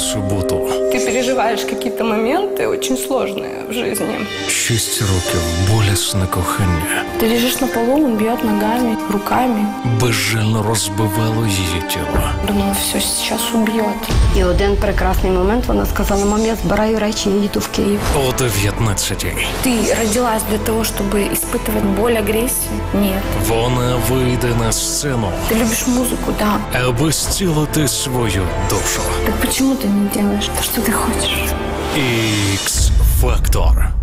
субботу. Ты переживаєш якісь моменти дуже складні в житті. 6 років болісне кохання. Ти лежиш на полу, він б'є ногами, руками. Безжально розбивало її тіло. Думала, все, зараз уб'є. І один прекрасний момент вона сказала: "Мам, я збираю речі і йду в Київ". О 19-й. Ти родилась для того, щоб испытывать боль, агресію? Ні. Вона вийде на сцену. Ти любиш музику, да. Аби зцілити свою душу. Так почему ты не делаешь то, что ты хочешь? X-Factor.